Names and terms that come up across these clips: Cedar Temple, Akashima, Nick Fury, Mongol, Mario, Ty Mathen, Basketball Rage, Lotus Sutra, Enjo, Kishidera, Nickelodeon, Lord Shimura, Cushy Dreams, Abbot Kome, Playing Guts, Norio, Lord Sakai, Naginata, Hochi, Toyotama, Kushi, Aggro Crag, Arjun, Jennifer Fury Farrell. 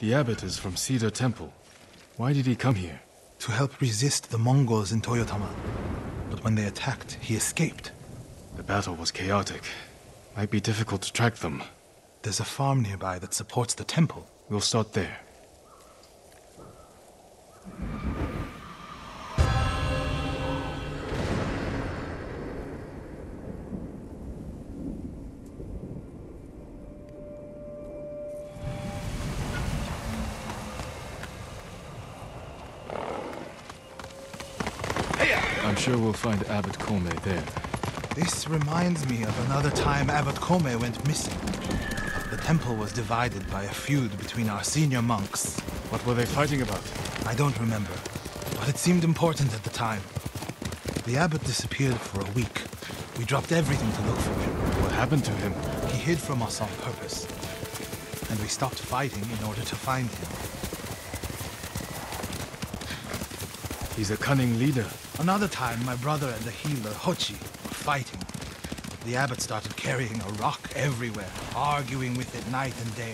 The abbot is from Cedar Temple. Why did he come here? To help resist the Mongols in Toyotama. But when they attacked, he escaped. The battle was chaotic. Might be difficult to track them. There's a farm nearby that supports the temple. We'll start there. I'm sure we'll find Abbot Kome there. This reminds me of another time Abbot Kome went missing. The temple was divided by a feud between our senior monks. What were they fighting about? I don't remember, but it seemed important at the time. The abbot disappeared for a week. We dropped everything to look for him. What happened to him? He hid from us on purpose, and we stopped fighting in order to find him. He's a cunning leader. Another time, my brother and the healer, Hochi, were fighting. The abbot started carrying a rock everywhere, arguing with it night and day.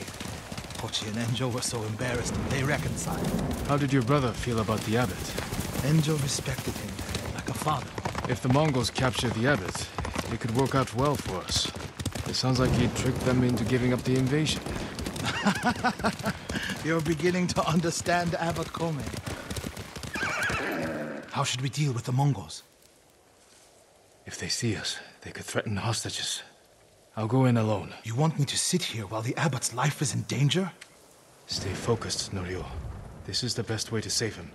Hochi and Enjo were so embarrassed, they reconciled. How did your brother feel about the abbot? Enjo respected him, like a father. If the Mongols captured the abbot, it could work out well for us. It sounds like he tricked them into giving up the invasion. You're beginning to understand Abbot Kome. How should we deal with the Mongols? If they see us, they could threaten hostages. I'll go in alone. You want me to sit here while the abbot's life is in danger? Stay focused, Norio. This is the best way to save him.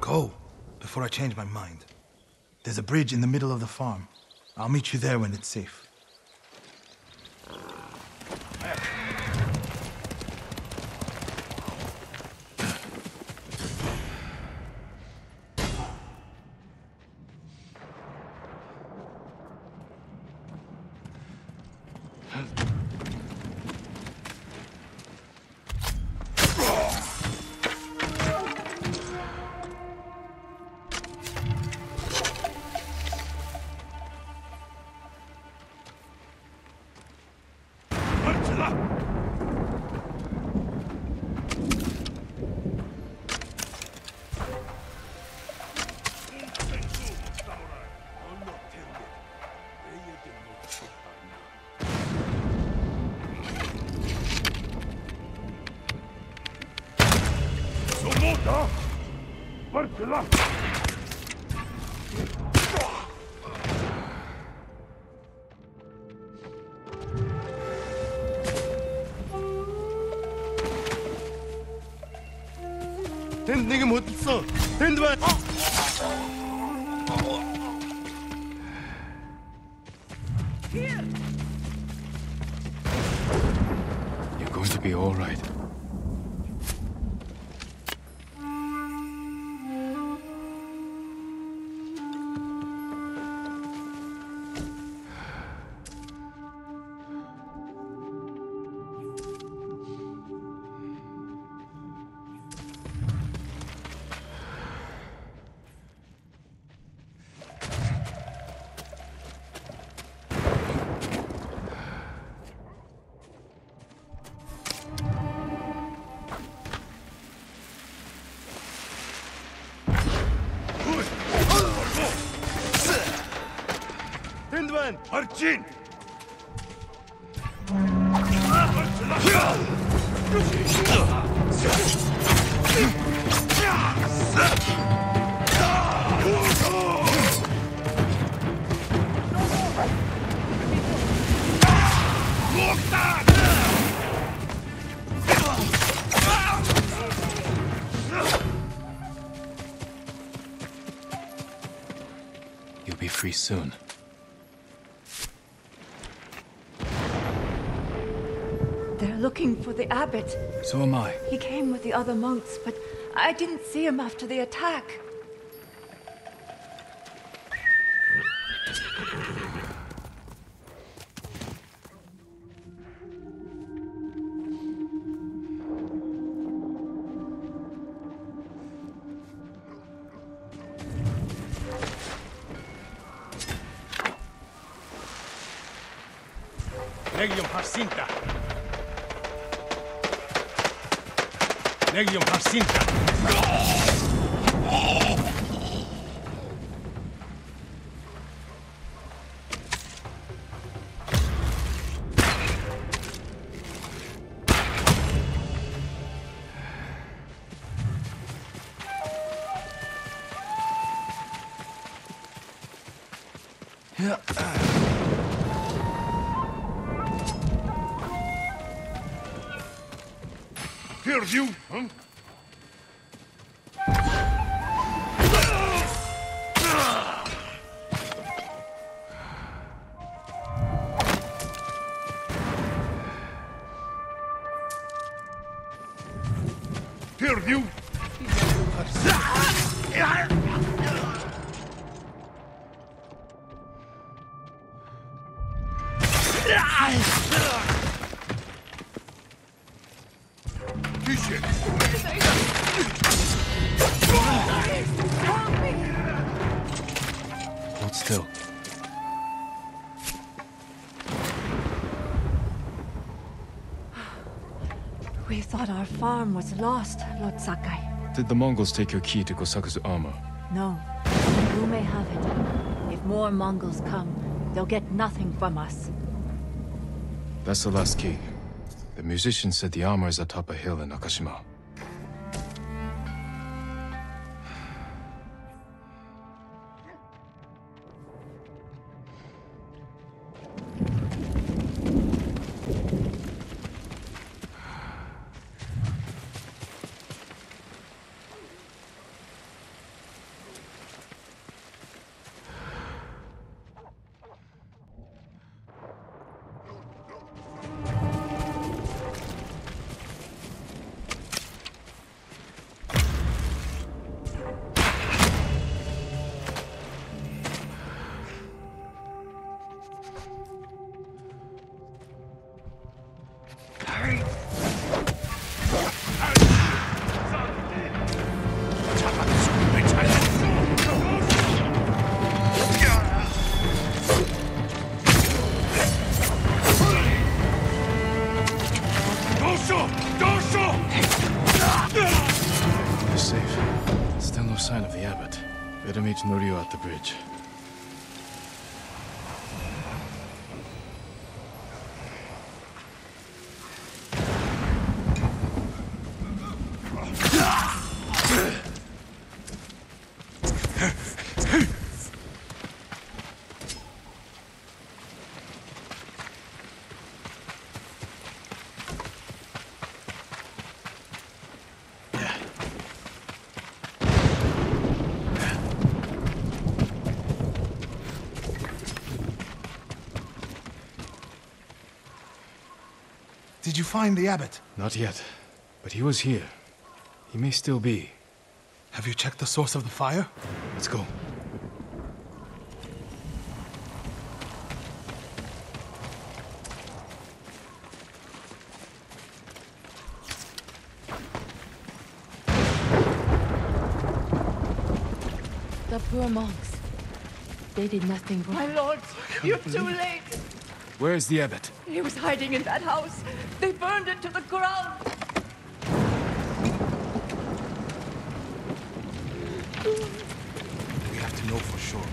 Go, before I change my mind. There's a bridge in the middle of the farm. I'll meet you there when it's safe. 내게 못 써. 된다. You're going to be all right. Arjun! You'll be free soon. Looking for the abbot. So am I. He came with the other monks, but I didn't see him after the attack. Regium Jacinta. You, huh? Hear you. Farm was lost, Lord Sakai. Did the Mongols take your key to Kosaku's armor? No. You may have it. If more Mongols come, they'll get nothing from us. That's the last key. The musician said the armor is atop a hill in Akashima. Norio at the bridge. Did you find the abbot? Not yet, but he was here. He may still be. Have you checked the source of the fire? Let's go. The poor monks. They did nothing wrong. My lord, you're too late. Where is the abbot? He was hiding in that house. They burned it to the ground. We have to know for sure.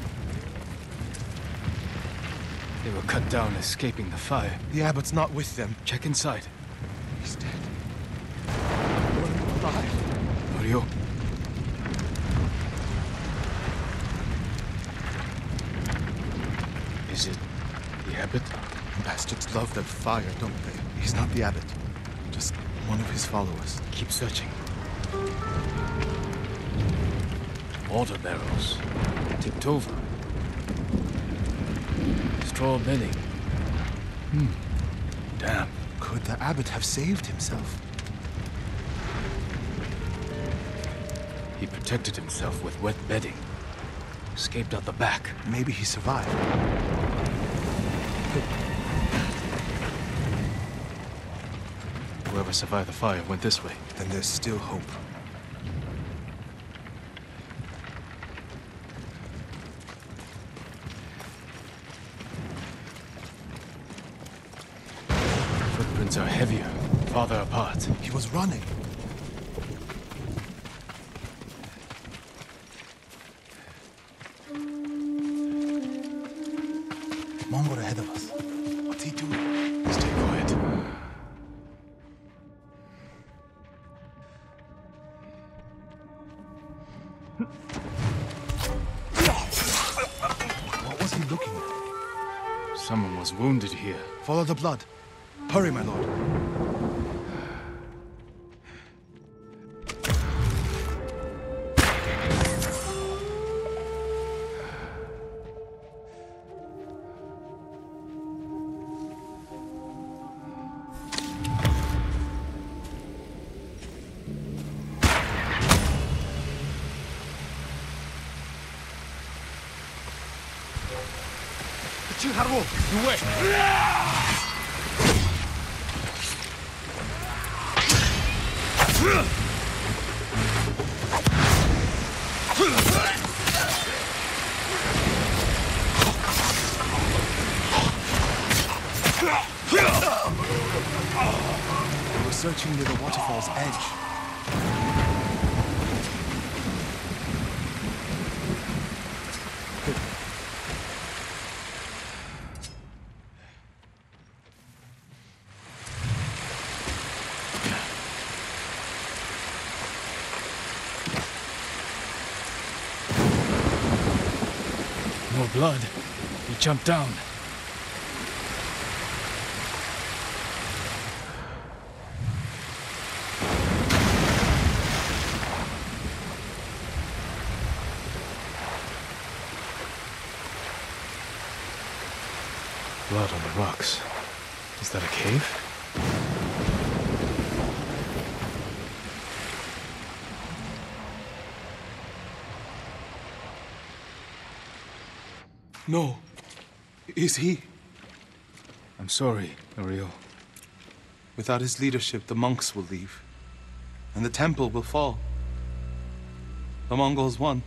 They were cut down escaping the fire. The abbot's not with them. Check inside. He's dead. We're alive. Mario. Is it the abbot? Bastards love that fire, don't they? He's not the abbot. Just one of his followers. Keep searching. Water barrels. Tipped over. Straw bedding. Damn. Could the abbot have saved himself? He protected himself with wet bedding. Escaped out the back. Maybe he survived. Whoever survived the fire went this way. Then there's still hope. Footprints are heavier, farther apart. He was running. Mongol ahead of us. What's he doing? Stay quiet. What was he looking at? Someone was wounded here. Follow the blood. Hurry, my lord. Blood. He jumped down. Blood on the rocks. Is that a cave? No. Is he? I'm sorry, Norio. Without his leadership, the monks will leave. And the temple will fall. The Mongols won.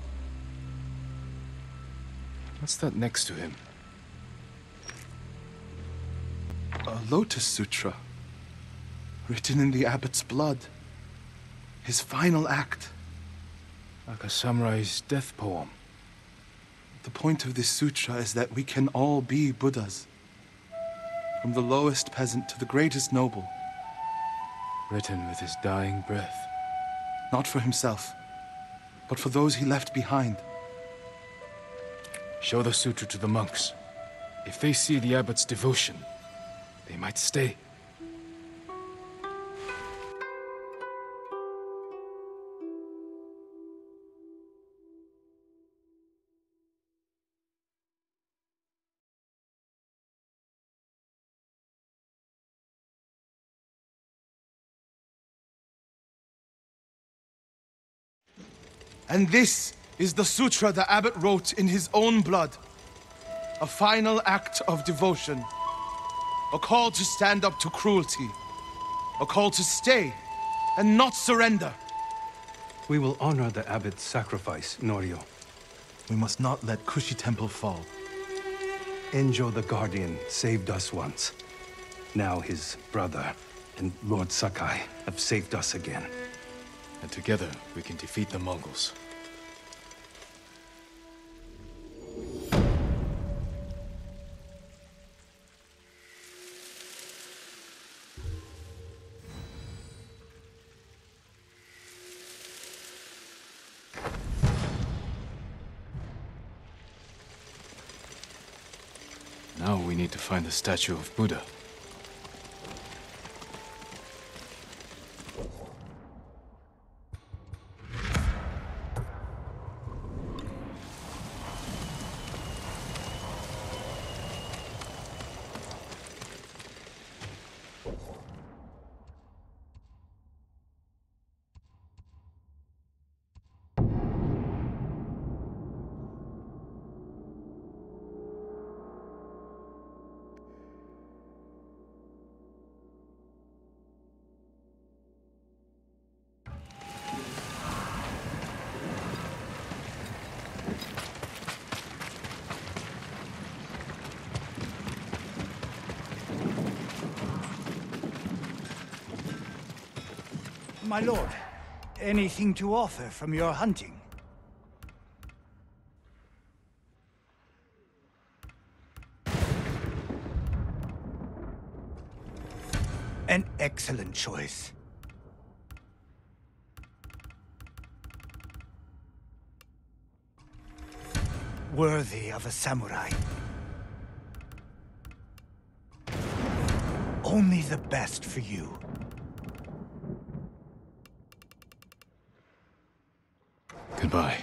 What's that next to him? A Lotus Sutra. Written in the abbot's blood. His final act. Akashamurai's death poem. The point of this sutra is that we can all be Buddhas. From the lowest peasant to the greatest noble. Written with his dying breath. Not for himself, but for those he left behind. Show the sutra to the monks. If they see the abbot's devotion, they might stay. And this is the sutra the abbot wrote in his own blood. A final act of devotion. A call to stand up to cruelty. A call to stay and not surrender. We will honor the abbot's sacrifice, Norio. We must not let Kushi Temple fall. Enjo the Guardian saved us once. Now his brother and Lord Sakai have saved us again. And together, we can defeat the Mongols. Now we need to find the statue of Buddha. My lord, anything to offer from your hunting? An excellent choice. Worthy of a samurai. Only the best for you. Goodbye.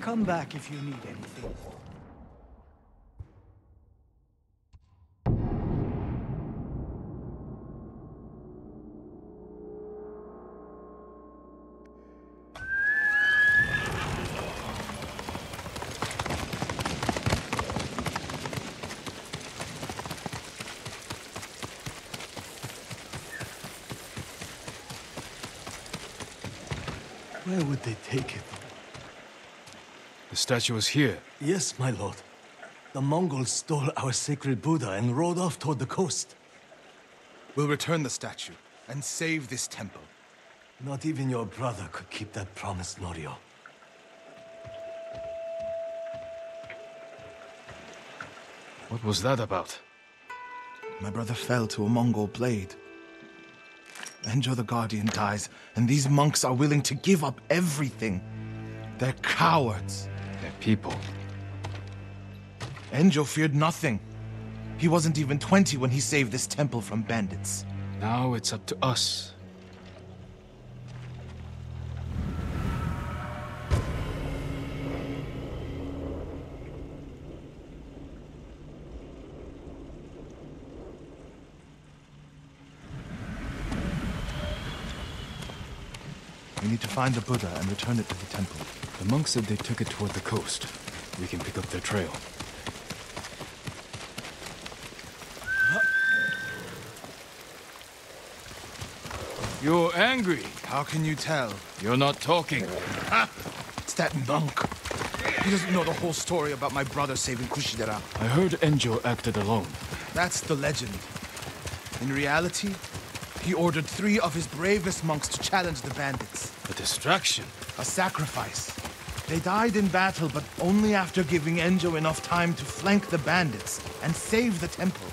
Come back if you need anything. Where would they take it? The statue was here. Yes, my lord. The Mongols stole our sacred Buddha and rode off toward the coast. We'll return the statue and save this temple. Not even your brother could keep that promise, Norio. What was that about? My brother fell to a Mongol blade. Enjo the Guardian dies, and these monks are willing to give up everything. They're cowards. They're people. Enjo feared nothing. He wasn't even 20 when he saved this temple from bandits. Now it's up to us. We need to find the Buddha and return it to the temple. The monk said they took it toward the coast. We can pick up their trail. You're angry. How can you tell? You're not talking. Ah, it's that monk. He doesn't know the whole story about my brother saving Kishidera. I heard Enjo acted alone. That's the legend. In reality, he ordered 3 of his bravest monks to challenge the bandits. A distraction? A sacrifice. They died in battle, but only after giving Enjo enough time to flank the bandits and save the temple.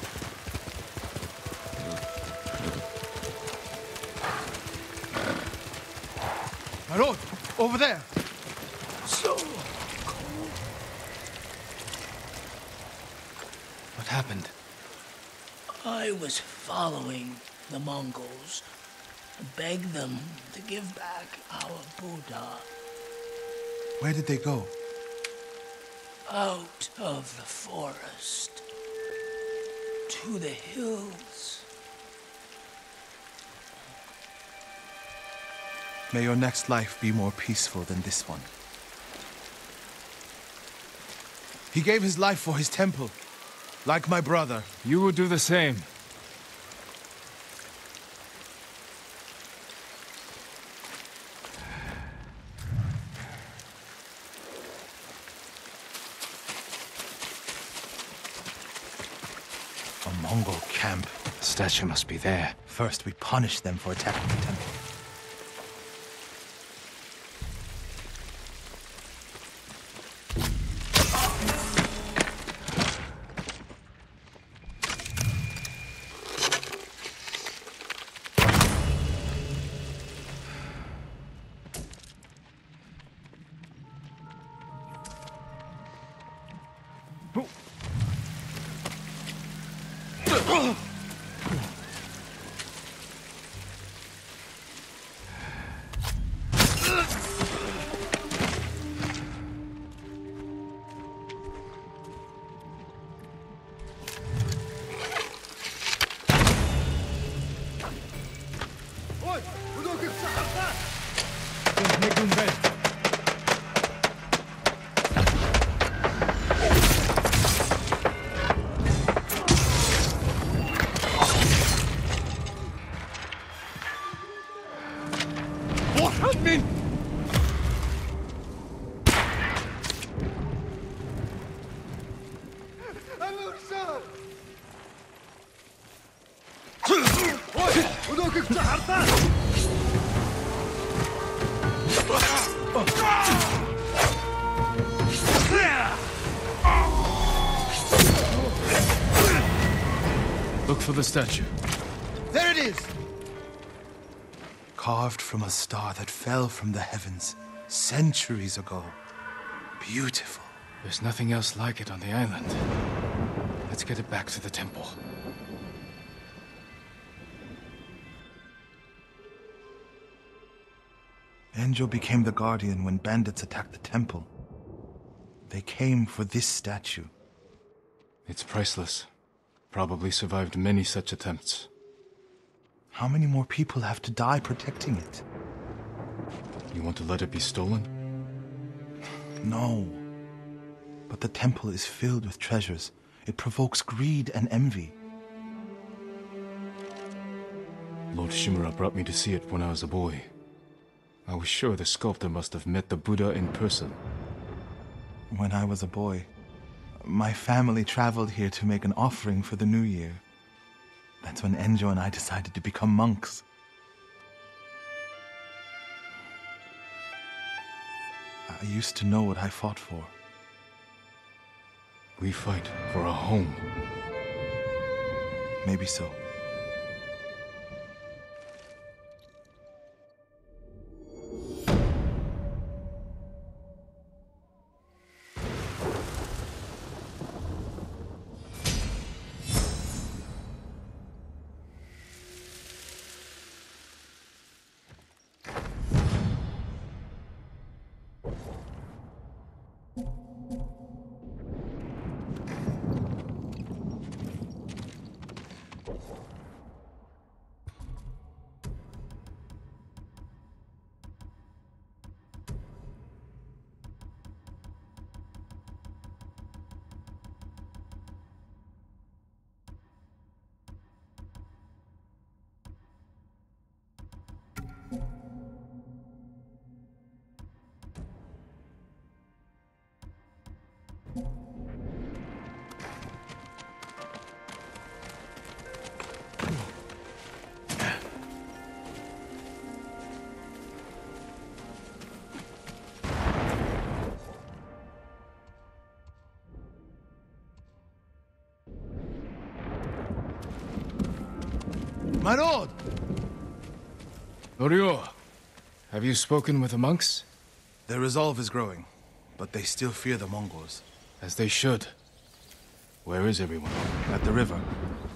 My lord, over there! So cold. What happened? I was following the Mongols, begged them to give back our Buddha. Where did they go? Out of the forest, to the hills. May your next life be more peaceful than this one. He gave his life for his temple, like my brother. You will do the same. Mongol camp. The statue must be there. First, we punish them for attacking the temple. Look for the statue. There it is! Carved from a star that fell from the heavens centuries ago. Beautiful. There's nothing else like it on the island. Let's get it back to the temple. Enjo became the guardian when bandits attacked the temple. They came for this statue. It's priceless. Probably survived many such attempts. How many more people have to die protecting it? You want to let it be stolen? No. But the temple is filled with treasures. It provokes greed and envy. Lord Shimura brought me to see it when I was a boy. I was sure the sculptor must have met the Buddha in person. When I was a boy, my family traveled here to make an offering for the new year. That's when Enjo and I decided to become monks. I used to know what I fought for. We fight for a home. Maybe so. My lord! Norio, have you spoken with the monks? Their resolve is growing, but they still fear the Mongols. As they should. Where is everyone? At the river,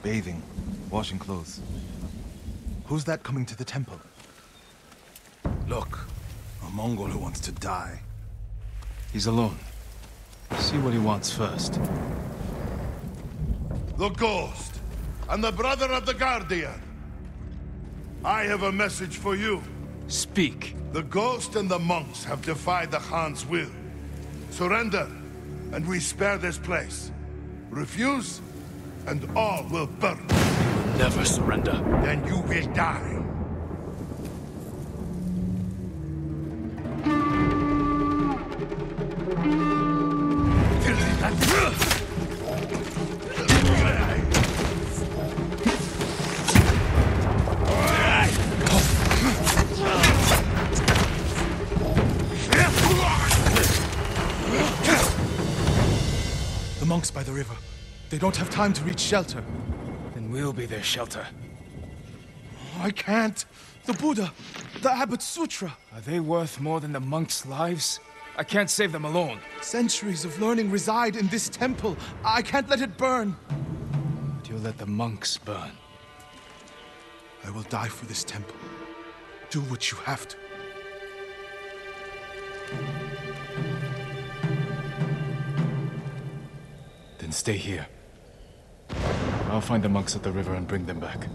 bathing, washing clothes. Who's that coming to the temple? Look, a Mongol who wants to die. He's alone. See what he wants first. The ghost! And the brother of the guardian! I have a message for you. Speak. The ghost and the monks have defied the Khan's will. Surrender, and we spare this place. Refuse, and all will burn. You will never surrender. Then you will die. By the river. They don't have time to reach shelter. Then we'll be their shelter. Oh, I can't. The Buddha, the Abbot Sutra. Are they worth more than the monks' lives? I can't save them alone. Centuries of learning reside in this temple. I can't let it burn. But you'll let the monks burn. I will die for this temple. Do what you have to. And stay here. I'll find the monks at the river and bring them back.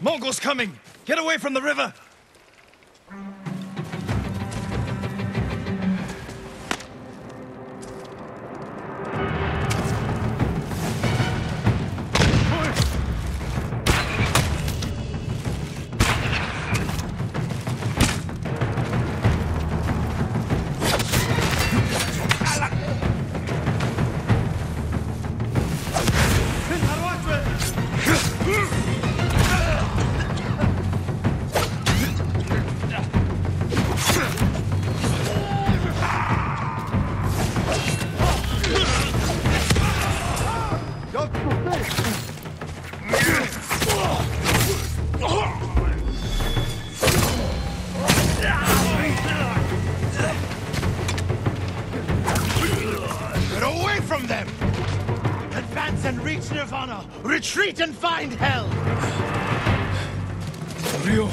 Mongols coming! Get away from the river! Retreat and find hell! Rio!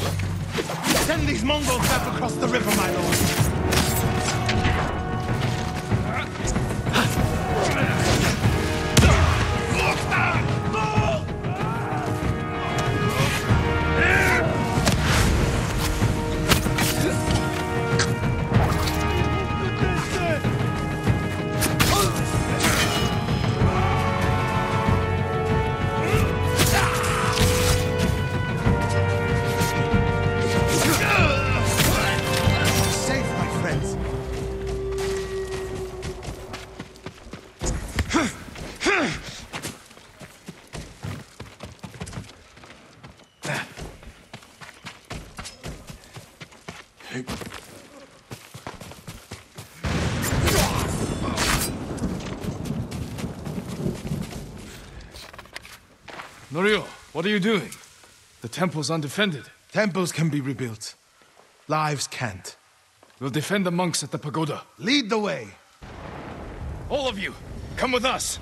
Send these Mongols back across the river, my lord! Norio, what are you doing? The temple's undefended. Temples can be rebuilt. Lives can't. We'll defend the monks at the pagoda. Lead the way! All of you, come with us!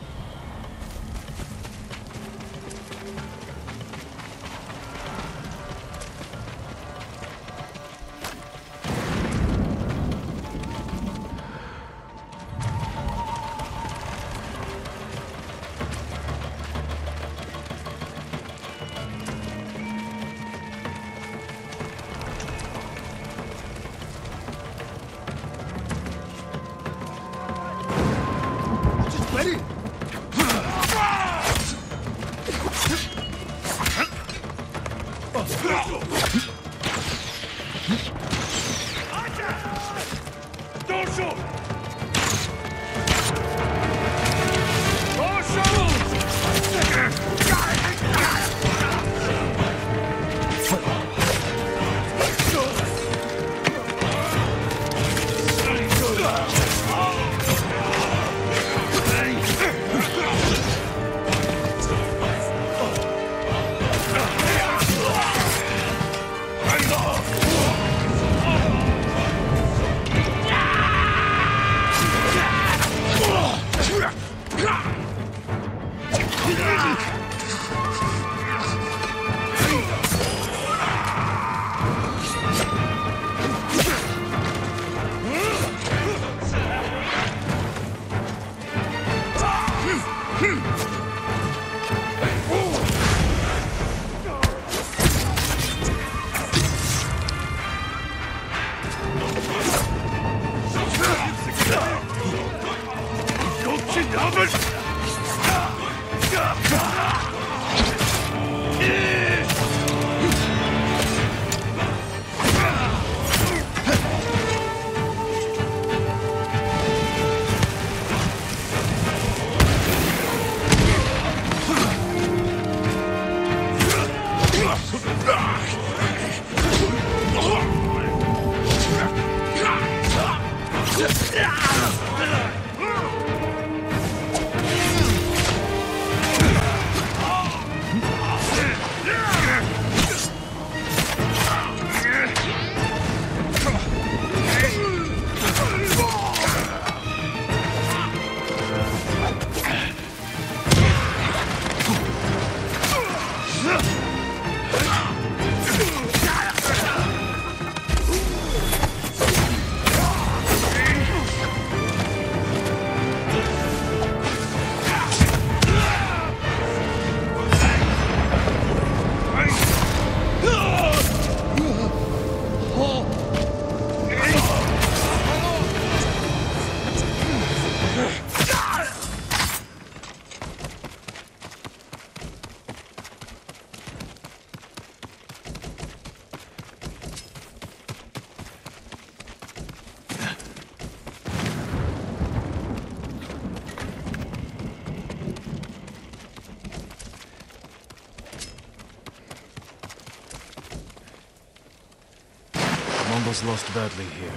Wombo's lost badly here.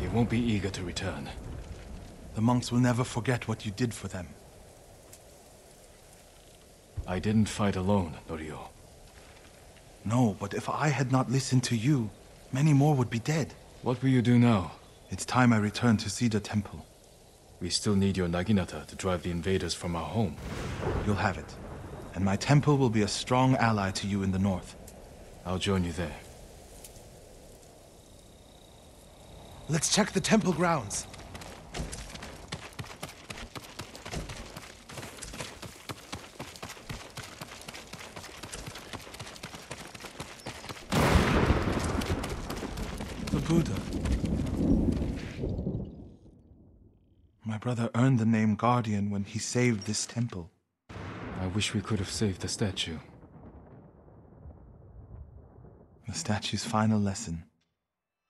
He won't be eager to return. The monks will never forget what you did for them. I didn't fight alone, Norio. No, but if I had not listened to you, many more would be dead. What will you do now? It's time I return to Cedar Temple. We still need your Naginata to drive the invaders from our home. You'll have it. And my temple will be a strong ally to you in the north. I'll join you there. Let's check the temple grounds. The Buddha. My brother earned the name Guardian when he saved this temple. I wish we could have saved the statue. The statue's final lesson.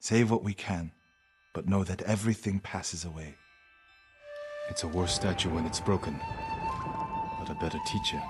Save what we can. But know that everything passes away. It's a worse statue when it's broken, but a better teacher.